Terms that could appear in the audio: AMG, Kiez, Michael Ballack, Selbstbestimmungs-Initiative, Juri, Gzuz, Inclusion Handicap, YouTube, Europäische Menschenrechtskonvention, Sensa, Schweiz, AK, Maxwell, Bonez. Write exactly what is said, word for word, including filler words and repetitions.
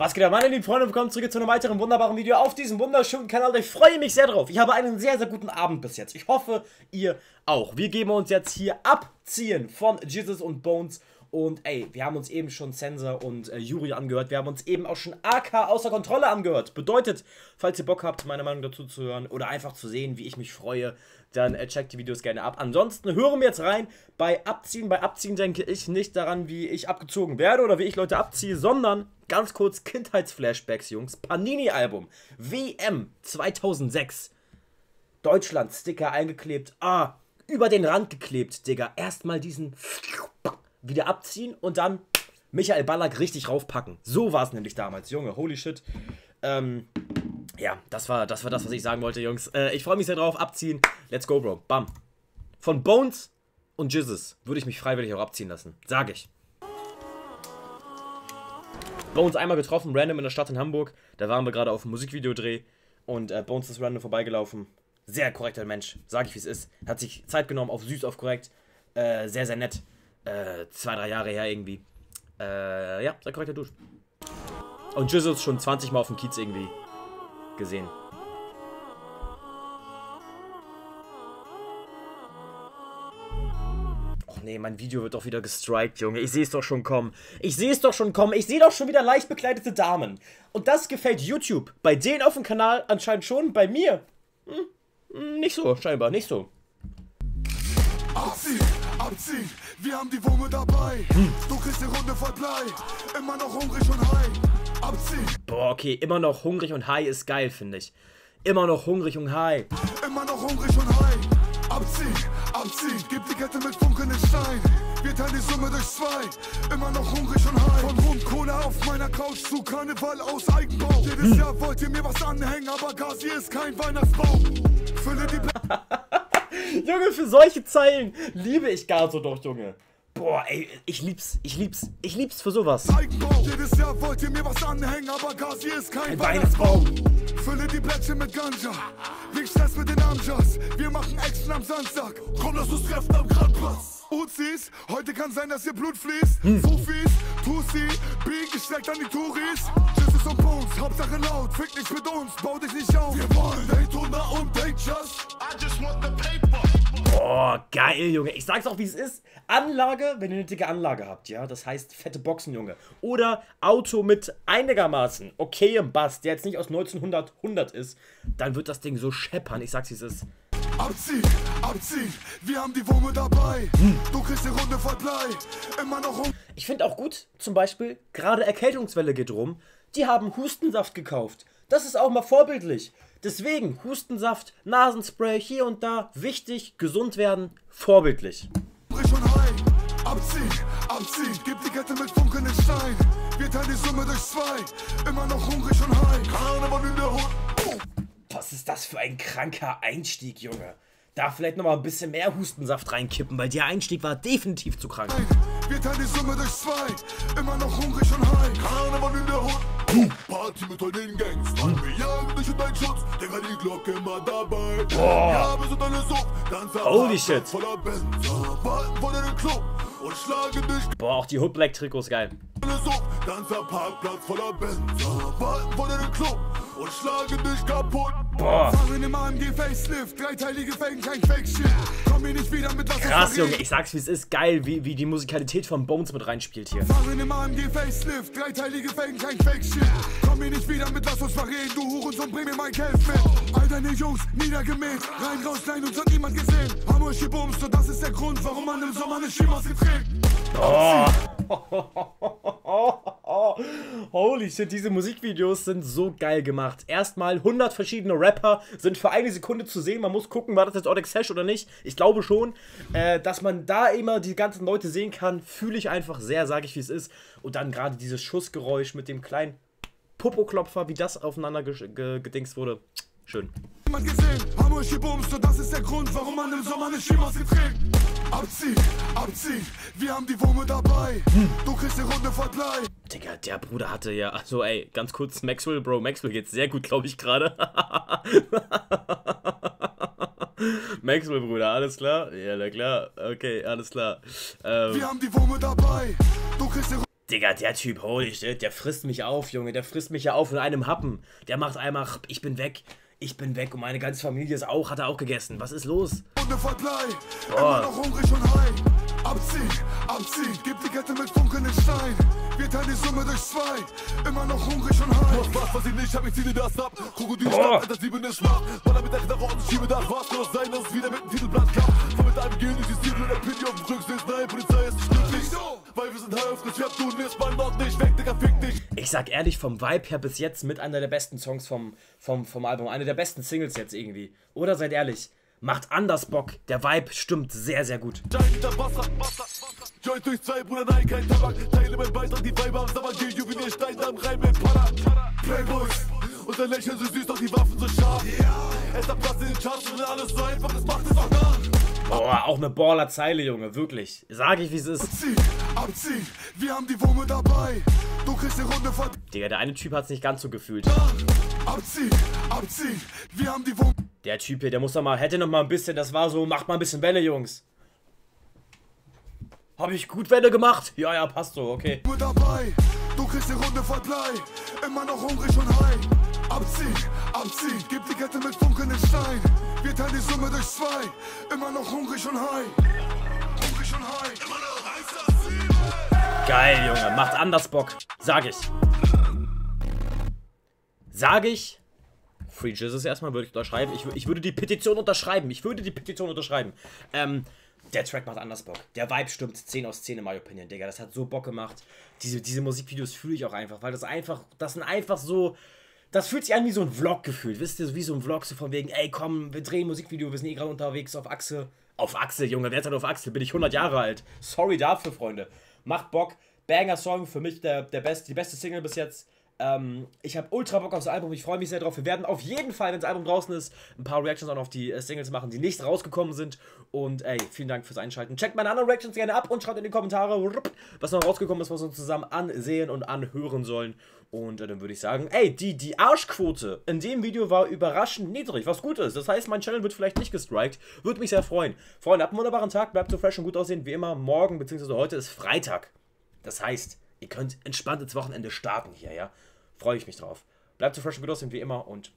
Was geht ab, meine lieben Freunde? Willkommen zurück zu einem weiteren wunderbaren Video auf diesem wunderschönen Kanal. Ich freue mich sehr drauf. Ich habe einen sehr, sehr guten Abend bis jetzt. Ich hoffe, ihr auch. Wir geben uns jetzt hier abziehen von Gzuz und Bonez. Und ey, wir haben uns eben schon Sensa und äh, Juri angehört. Wir haben uns eben auch schon A K außer Kontrolle angehört. Bedeutet, falls ihr Bock habt, meine Meinung dazu zu hören oder einfach zu sehen, wie ich mich freue, dann äh, checkt die Videos gerne ab. Ansonsten hören wir jetzt rein bei Abziehen. Bei Abziehen denke ich nicht daran, wie ich abgezogen werde oder wie ich Leute abziehe, sondern ganz kurz Kindheitsflashbacks, Jungs. Panini-Album. W M zweitausendsechs. Deutschland-Sticker eingeklebt. Ah, über den Rand geklebt, Digga. Erstmal diesen... wieder abziehen und dann Michael Ballack richtig raufpacken. So war es nämlich damals, Junge. Holy shit. Ähm, ja, das war, das war das, was ich sagen wollte, Jungs. Äh, ich freue mich sehr drauf. Abziehen. Let's go, Bro. Bam. Von Bonez und Gzuz würde ich mich freiwillig auch abziehen lassen. Sage ich. Bonez einmal getroffen, random in der Stadt in Hamburg. Da waren wir gerade auf dem Musikvideodreh und äh, Bonez ist random vorbeigelaufen. Sehr korrekter Mensch. Sage ich, wie es ist. Hat sich Zeit genommen, auf süß, auf korrekt. Äh, sehr, sehr nett. Äh, zwei, drei Jahre her irgendwie. Äh, ja, sei korrekter Dusch. Und Gzuz schon zwanzig Mal auf dem Kiez irgendwie gesehen. Och nee, mein Video wird doch wieder gestrikt, Junge. Ich sehe es doch schon kommen. Ich sehe es doch schon kommen. Ich sehe doch schon wieder leicht bekleidete Damen. Und das gefällt YouTube. Bei denen auf dem Kanal anscheinend schon. Bei mir hm, nicht so, scheinbar. Nicht so. Abziehen, abziehen, wir haben die Wumme dabei. Hm. Du kriegst die Runde voll Blei. Immer noch hungrig und high. Abziehen. Boah, okay, immer noch hungrig und high ist geil, finde ich. Immer noch hungrig und high. Immer noch hungrig und high. Abziehen, abziehen, gib die Kette mit funkelnden Stein. Wir teilen die Summe durch zwei. Immer noch hungrig und high. Von Rum, Cola auf meiner Couch zu Karneval aus Eigenbau. Jedes hm. Jahr wollt ihr mir was anhängen, aber Gazi ist kein Weihnachtsbaum. Fülle die Blei. Junge, für solche Zeilen liebe ich gar so doch, Junge. Boah, ey, ich lieb's, ich lieb's, ich lieb's für sowas. Jedes Jahr wollt ihr mir was anhängen, aber Gazi ist kein Weihnachtsbaum. Fülle die Plättchen mit Ganja, wir stress mit den Amjas. Wir machen Action am Samstag, komm, lass uns treffen am Grandplatz. Uzis, heute kann sein, dass ihr Blut fließt. Hm. Fufis, Tussi, Big, geschleckt an die Touris. Gzuz und Bonez, Hauptsache laut, fick nicht mit uns, bau dich nicht auf. Wir wollen Daytona und Dayjust. I just want the paper. Boah, geil, Junge. Ich sag's auch, wie es ist. Anlage, wenn ihr eine dicke Anlage habt, ja. Das heißt, fette Boxen, Junge. Oder Auto mit einigermaßen okayem Bass, der jetzt nicht aus neunzehnhundert ist. Dann wird das Ding so scheppern. Ich sag's, wie es ist. Abziehen, abziehen, wir haben die Wumme dabei. Hm. Du kriegst die Runde voll Blei. Immer noch um. Ich finde auch gut, zum Beispiel, gerade Erkältungswelle geht rum. Die haben Hustensaft gekauft. Das ist auch mal vorbildlich. Deswegen, Hustensaft, Nasenspray, hier und da, wichtig, gesund werden, vorbildlich. Abziehen, abziehen, gib die Kette mit Funken in Stein. Wir teilen die Summe durch zwei, immer noch hungrig und high. Was ist das für ein kranker Einstieg, Junge? Da vielleicht nochmal ein bisschen mehr Hustensaft reinkippen, weil der Einstieg war definitiv zu krank. Wir teilen die Summe durch zwei, immer noch hungrig und high. Party mit tollen Gangs, wir jagen dich und deinen Schutz, Digga, die Glocke immer dabei. Ja, wir sind alle so, ganz voller Shit. Warten vor deinem Club und schlagen dich. Boah, auch die Hood-Black-Trikots, geil. Ganzer Parkplatz voller Benzer. Warten vor deinem Club und schlagen dich kaputt. Boah. Fahren im A M G Facelift, dreiteilige Fängen, kein Fake-Shit. Komm mir nicht wieder mit was. Krass, Junge, ich sag's, wie es ist. Geil, wie, wie die Musikalität von Bonez mit reinspielt hier. Fahren im A M G Facelift, dreiteilige Fängen, kein Fake-Shit. Komm mir nicht wieder mit, lass uns verreden, du Hurensohn, bring mir mein Geld mit. All deine Jungs niedergemäht, rein, raus, nein, uns hat niemand gesehen. Haben euch gebumst und das ist der Grund, warum man im Sommer eine Schimas geträgt. Oh. Holy shit, diese Musikvideos sind so geil gemacht. Erstmal hundert verschiedene Rapper sind für eine Sekunde zu sehen. Man muss gucken, war das jetzt Odex Hash oder nicht. Ich glaube schon, äh, dass man da immer die ganzen Leute sehen kann. Fühle ich einfach sehr, sage ich, wie es ist. Und dann gerade dieses Schussgeräusch mit dem kleinen Popoklopfer, wie das aufeinander gedingst wurde. Schön. Niemand gesehen, haben euch gebumst und das ist der Grund, warum man im Sommer eine Schimas geträgt. Abziehen, abziehen, wir haben die Wumme dabei. Hm. Du kriegst die Runde voll Blei. Digga, der Bruder hatte ja, also ey, ganz kurz, Maxwell, Bro, Maxwell geht's sehr gut, glaube ich, gerade. Maxwell, Bruder, alles klar? Ja, na klar, okay, alles klar. Ähm, wir haben die Wumme dabei. Du kriegst die Runde. Digga, der Typ, holy shit, der frisst mich auf, Junge, der frisst mich ja auf in einem Happen. Der macht einmal, ich bin weg, ich bin weg und meine ganze Familie ist auch, hat er auch gegessen. Was ist los? Ohne Verblei, immer noch hungrig und high. Abzieh, abzieh, gib die Kette mit Funken in Stein. Wir teilen die Summe durch zwei, immer noch hungrig und high. Was, was, was ich nicht hab, ich zieh dir das ab. Krokodil, Stadt, Alter, sieben ist schwach. Baller mit der Knarre und schiebe nach, was kann das sein, dass es wieder mit dem Titelblatt kam. Von mit einem Gehen, ich seh's dir, nur der Pity auf dem Rücksitz. Nein, Polizei ist nicht glücklich, weil wir sind high auf Geschäft, du nimmst mein Wort nicht weg, Digga, fick dich. Ich sag ehrlich, vom Vibe her bis jetzt mit einer der besten Songs vom, vom, vom Album. Eine der besten Singles jetzt irgendwie. Oder seid ehrlich. Macht anders Bock, der Vibe stimmt sehr, sehr gut. Oh, auch eine Baller-Zeile, Junge, wirklich. Sag ich, wie es ist. Abziehen, abziehen, wir haben die Wumme dabei. Du kriegst eine Runde von... Digga, der eine Typ hat's nicht ganz so gefühlt. Abziehen, abziehen, wir haben die Wumme... Der Typ hier, der muss doch mal, hätte noch mal ein bisschen, das war so, macht mal ein bisschen Welle, Jungs. Hab ich gut Welle gemacht? Ja, ja, passt so, okay. Nur dabei, du kriegst eine Runde Verblei, immer noch hungrig und high. Abziehen, abziehen, gib die Kette mit Funken in Stein. Wir teilen die Summe durch zwei, immer noch hungrig und high. Hungrig und high, immer noch eins sieben. Geil, Junge, macht anders Bock, sag ich. Sag ich. Free Gzuz erstmal würde ich unterschreiben. Ich, ich würde die Petition unterschreiben. Ich würde die Petition unterschreiben. Ähm, der Track macht anders Bock. Der Vibe stimmt zehn aus zehn in my opinion, Digga. Das hat so Bock gemacht. Diese, diese Musikvideos fühle ich auch einfach, weil das einfach, das sind einfach so, das fühlt sich an wie so ein Vlog gefühlt. Wisst ihr, wie so ein Vlog, so von wegen, ey komm, wir drehen ein Musikvideo, wir sind eh gerade unterwegs auf Achse. Auf Achse, Junge, wer ist denn auf Achse? Bin ich hundert Jahre alt. Sorry dafür, Freunde. Macht Bock. Banger Song, für mich der, der best, die beste Single bis jetzt. Ähm, ich habe ultra Bock aufs Album, ich freue mich sehr drauf. Wir werden auf jeden Fall, wenn das Album draußen ist, ein paar Reactions auch noch auf die äh, Singles machen, die nicht rausgekommen sind. Und ey, vielen Dank fürs Einschalten. Checkt meine anderen Reactions gerne ab und schreibt in die Kommentare, was noch rausgekommen ist, was wir uns zusammen ansehen und anhören sollen. Und äh, dann würde ich sagen, ey, die, die Arschquote in dem Video war überraschend niedrig, was gut ist. Das heißt, mein Channel wird vielleicht nicht gestrikt. Würde mich sehr freuen. Freunde, habt einen wunderbaren Tag, bleibt so fresh und gut aussehen wie immer. Morgen bzw. heute ist Freitag. Das heißt, ihr könnt entspannt ins Wochenende starten hier, ja? Freue ich mich drauf. Bleibt so fresh und gut aussehen wie immer und